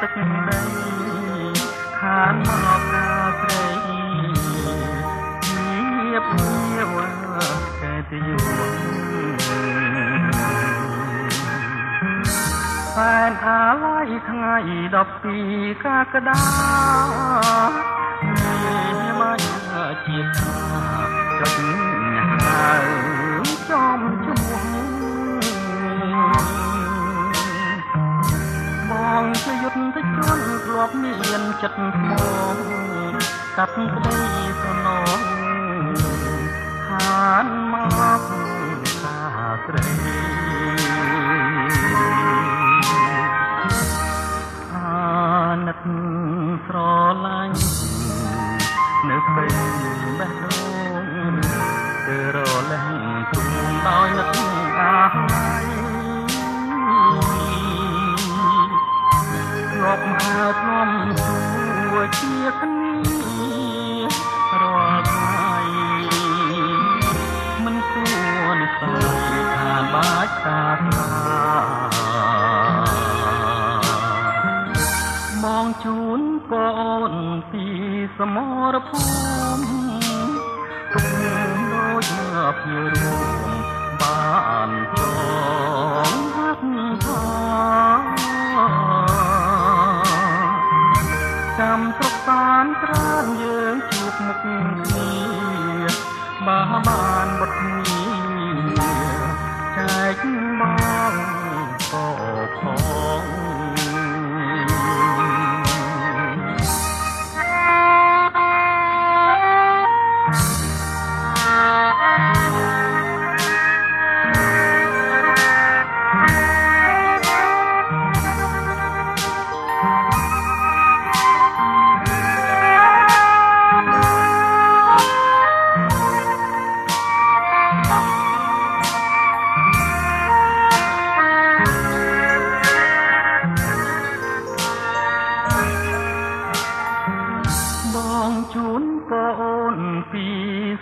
สักในขานมอบลาใครเงียบเงียบว่าแค่จะอยู่แฟนอาลัยทั้งไงดอกปีกากระดามีมาจิตจดหายจอมชุ่มมองจะหยุดจะจนกลบเมียนจัดมองตัดไปสนองหานมาพาไกลนัดสรลายนึกไปแม่ลงเธอรอแลงตรงดอยนัดอาหลบหาลมตัวเชียกันนี้รอใครมันควรใครทางบาดตามองจูนก่อนตีสมรภูมิตรงโลกเพียรวมบ้านจองหักทางจำตกตานตรานเยือนจูบมุกนี้มาบานบทนี้ใจมองก็พอ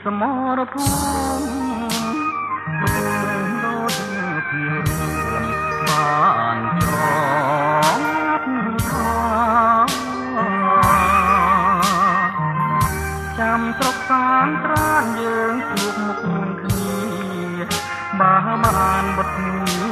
สมรภูมิตรงโลดเพียงบ้านจองทางจำตรกสารตรานเยืองถูกมุกคืนบ้ามานบทนี้